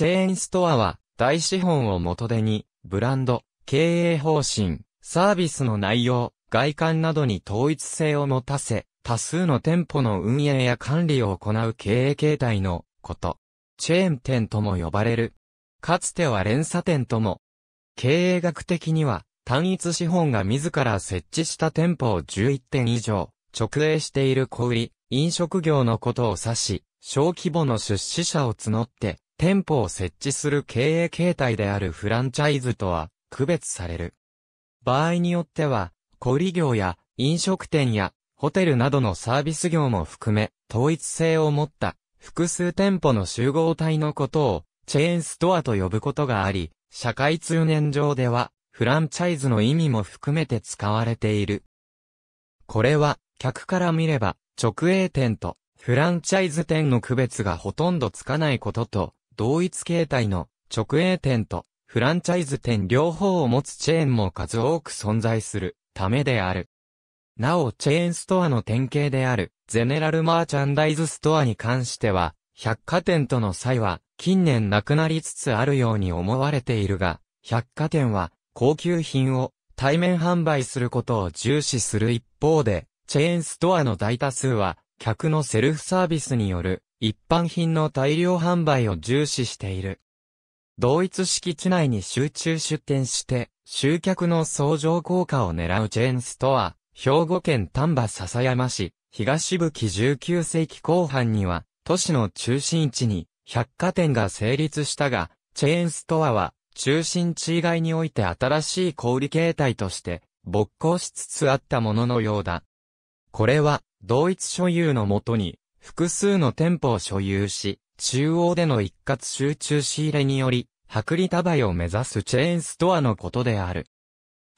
チェーンストアは大資本を元手にブランド、経営方針、サービスの内容、外観などに統一性を持たせ、多数の店舗の運営や管理を行う経営形態のこと。チェーン店とも呼ばれる。かつては連鎖店とも。経営学的には単一資本が自ら設置した店舗を11店以上直営している小売、飲食業のことを指し、小規模の出資者を募って店舗を設置する経営形態であるフランチャイズとは区別される。場合によっては小売業や飲食店やホテルなどのサービス業も含め統一性を持った複数店舗の集合体のことをチェーンストアと呼ぶことがあり、社会通念上ではフランチャイズの意味も含めて使われている。これは客から見れば直営店とフランチャイズ店の区別がほとんどつかないことと同一形態の直営店とフランチャイズ店両方を持つチェーンも数多く存在するためである。なおチェーンストアの典型であるゼネラルマーチャンダイズストアに関しては百貨店との差は近年なくなりつつあるように思われているが、百貨店は高級品を対面販売することを重視する一方で、チェーンストアの大多数は客のセルフサービスによる一般品の大量販売を重視している。同一敷地内に集中出店して集客の相乗効果を狙うチェーンストア、兵庫県丹波篠山市、東部紀19世紀後半には都市の中心地に百貨店が成立したが、チェーンストアは中心地以外において新しい小売形態として勃興しつつあったもののようだ。これは同一所有のもとに複数の店舗を所有し、中央での一括集中仕入れにより薄利多売を目指すチェーンストアのことである。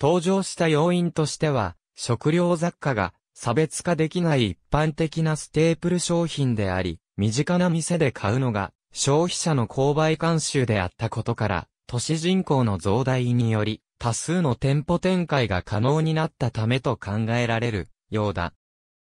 登場した要因としては、食料雑貨が差別化できない一般的なステープル商品であり、身近な店で買うのが消費者の購買慣習であったことから、都市人口の増大により多数の店舗展開が可能になったためと考えられるようだ。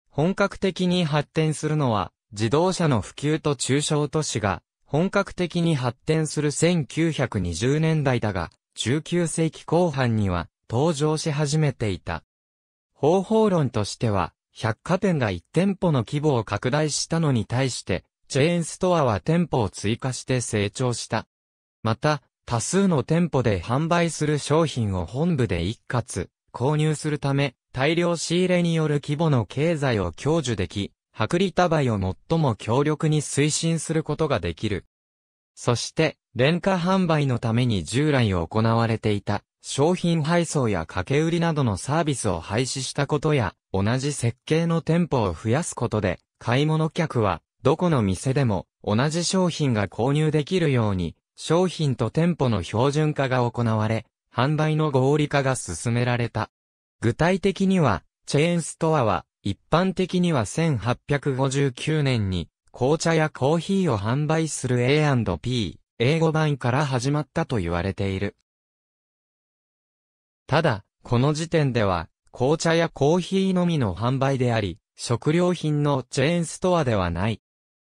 本格的に発展するのは自動車の普及と中小都市が本格的に発展する1920年代だが、19世紀後半には登場し始めていた。方法論としては、百貨店が1店舗の規模を拡大したのに対して、チェーンストアは店舗を追加して成長した。また、多数の店舗で販売する商品を本部で一括購入するため、大量仕入れによる規模の経済を享受でき、薄利多売を最も強力に推進することができる。そして、廉価販売のために従来行われていた、商品配送や掛け売りなどのサービスを廃止したことや、同じ設計の店舗を増やすことで、買い物客は、どこの店でも同じ商品が購入できるように、商品と店舗の標準化が行われ、販売の合理化が進められた。具体的には、チェーンストアは、一般的には1859年に、紅茶やコーヒーを販売する A&P、英語版から始まったと言われている。ただ、この時点では、紅茶やコーヒーのみの販売であり、食料品のチェーンストアではない。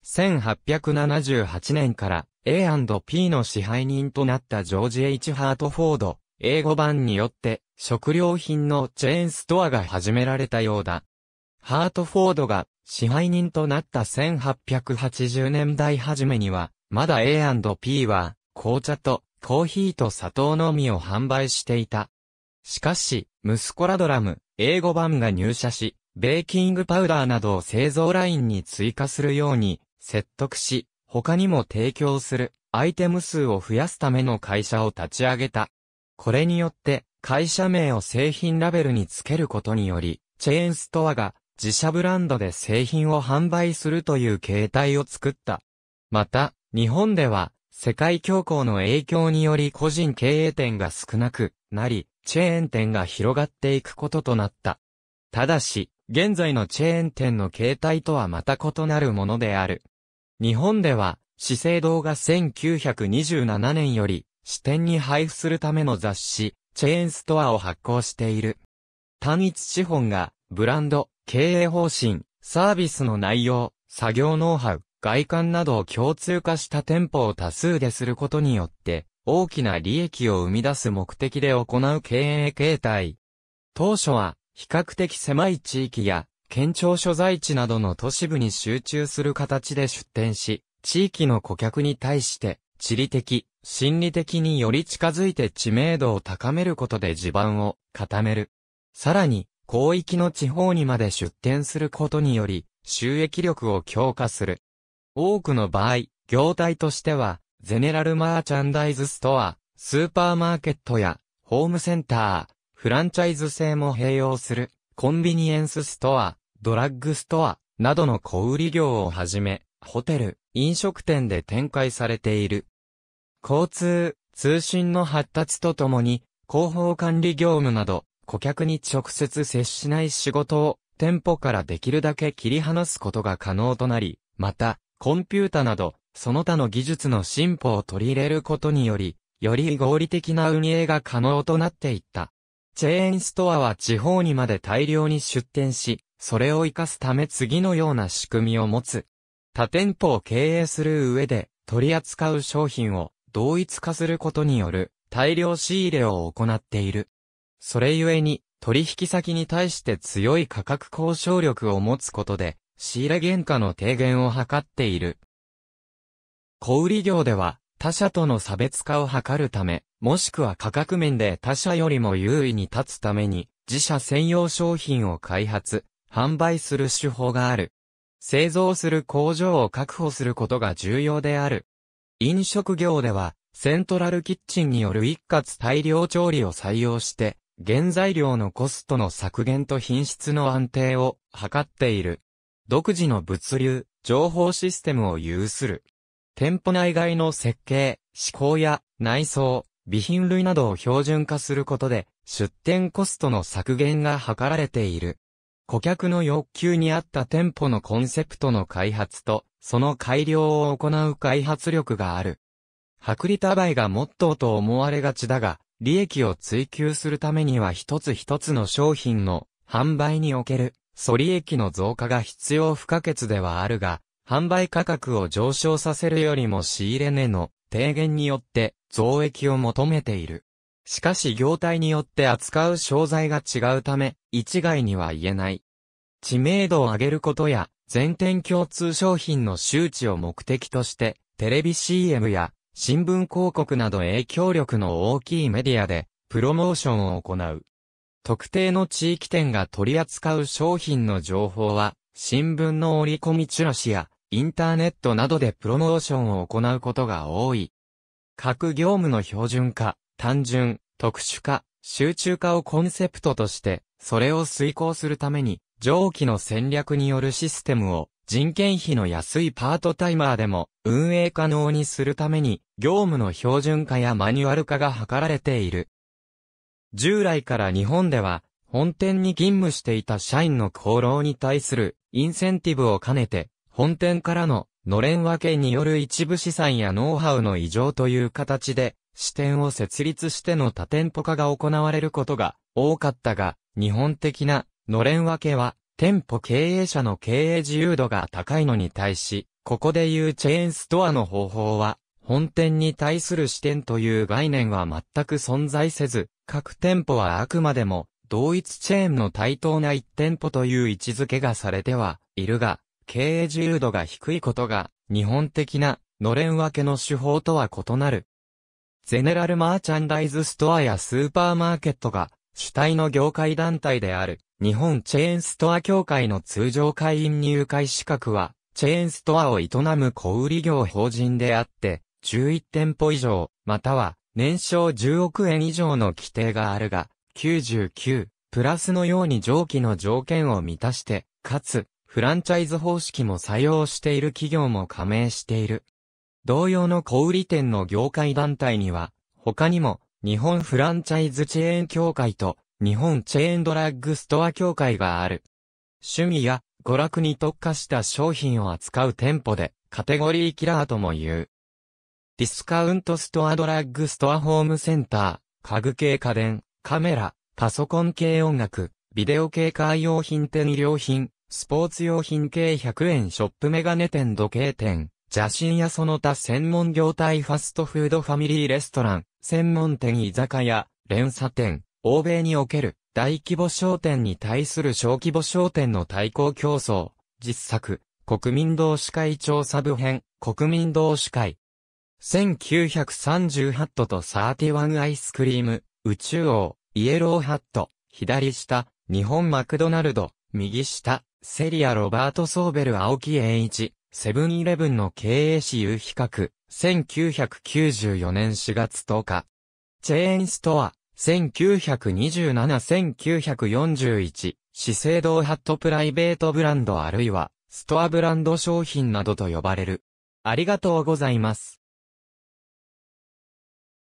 1878年から A&P の支配人となったジョージ H ハートフォード、英語版によって、食料品のチェーンストアが始められたようだ。ハートフォードが支配人となった1880年代初めには、まだ A&P は、紅茶とコーヒーと砂糖のみを販売していた。しかし、息子ラドラム、英語版が入社し、ベーキングパウダーなどを製造ラインに追加するように、説得し、他にも提供する、アイテム数を増やすための会社を立ち上げた。これによって、会社名を製品ラベルにつけることにより、チェーンストアが自社ブランドで製品を販売するという形態を作った。また、日本では、世界恐慌の影響により個人経営店が少なくなり、チェーン店が広がっていくこととなった。ただし、現在のチェーン店の形態とはまた異なるものである。日本では、資生堂が1927年より、支店に配布するための雑誌、チェーンストアを発行している。単一資本が、ブランド、経営方針、サービスの内容、作業ノウハウ、外観などを共通化した店舗を多数ですることによって、大きな利益を生み出す目的で行う経営形態。当初は、比較的狭い地域や、県庁所在地などの都市部に集中する形で出店し、地域の顧客に対して、地理的、心理的により近づいて知名度を高めることで地盤を固める。さらに、広域の地方にまで出店することにより、収益力を強化する。多くの場合、業態としては、ゼネラルマーチャンダイズストア、スーパーマーケットや、ホームセンター、フランチャイズ制も併用する、コンビニエンスストア、ドラッグストア、などの小売業をはじめ、ホテル、飲食店で展開されている。交通、通信の発達とともに、広報管理業務など、顧客に直接接しない仕事を、店舗からできるだけ切り離すことが可能となり、また、コンピュータなど、その他の技術の進歩を取り入れることにより、より合理的な運営が可能となっていった。チェーンストアは地方にまで大量に出店し、それを活かすため次のような仕組みを持つ。他店舗を経営する上で、取り扱う商品を、同一化することによる大量仕入れを行っている。それゆえに取引先に対して強い価格交渉力を持つことで仕入れ原価の低減を図っている。小売業では他社との差別化を図るため、もしくは価格面で他社よりも優位に立つために自社専用商品を開発、販売する手法がある。製造する工場を確保することが重要である。飲食業では、セントラルキッチンによる一括大量調理を採用して、原材料のコストの削減と品質の安定を図っている。独自の物流、情報システムを有する。店舗内外の設計、施工や内装、備品類などを標準化することで、出店コストの削減が図られている。顧客の欲求に合った店舗のコンセプトの開発と、その改良を行う開発力がある。薄利多売がモットーと思われがちだが、利益を追求するためには一つ一つの商品の販売における粗利益の増加が必要不可欠ではあるが、販売価格を上昇させるよりも仕入れ値の低減によって増益を求めている。しかし業態によって扱う商材が違うため、一概には言えない。知名度を上げることや、全店共通商品の周知を目的として、テレビ CM や新聞広告など影響力の大きいメディアでプロモーションを行う。特定の地域店が取り扱う商品の情報は、新聞の折り込みチラシやインターネットなどでプロモーションを行うことが多い。各業務の標準化、単純、特殊化、集中化をコンセプトとして、それを遂行するために、上記の戦略によるシステムを人件費の安いパートタイマーでも運営可能にするために業務の標準化やマニュアル化が図られている。従来から日本では本店に勤務していた社員の功労に対するインセンティブを兼ねて本店からののれん分けによる一部資産やノウハウの移譲という形で支店を設立しての多店舗化が行われることが多かったが、日本的なのれん分けは、店舗経営者の経営自由度が高いのに対し、ここでいうチェーンストアの方法は、本店に対する支店という概念は全く存在せず、各店舗はあくまでも、同一チェーンの対等な一店舗という位置づけがされてはいるが、経営自由度が低いことが、日本的な、のれん分けの手法とは異なる。ゼネラルマーチャンダイズストアやスーパーマーケットが、主体の業界団体である。日本チェーンストア協会の通常会員入会資格は、チェーンストアを営む小売業法人であって、11店舗以上、または年商10億円以上の規定があるが、99、プラスのように上記の条件を満たして、かつ、フランチャイズ方式も採用している企業も加盟している。同様の小売店の業界団体には、他にも、日本フランチャイズチェーン協会と、日本チェーンドラッグストア協会がある。趣味や娯楽に特化した商品を扱う店舗でカテゴリーキラーとも言う。ディスカウントストアドラッグストアホームセンター、家具系家電、カメラ、パソコン系音楽、ビデオ系カー用品店衣料品、スポーツ用品系100円ショップメガネ店時計店、写真やその他専門業態ファストフードファミリーレストラン、専門店居酒屋、連鎖店、欧米における大規模商店に対する小規模商店の対抗競争、実作、国民同志会調査部編、国民同志会。1938ハットと31アイスクリーム、宇宙王、イエローハット、左下、日本マクドナルド、右下、セリア・ロバート・ソーベル・青木栄一、セブンイレブンの経営私有比較、1994年4月10日。チェーンストア、1927-1941、資生堂ハットプライベートブランドあるいは、ストアブランド商品などと呼ばれる。ありがとうございます。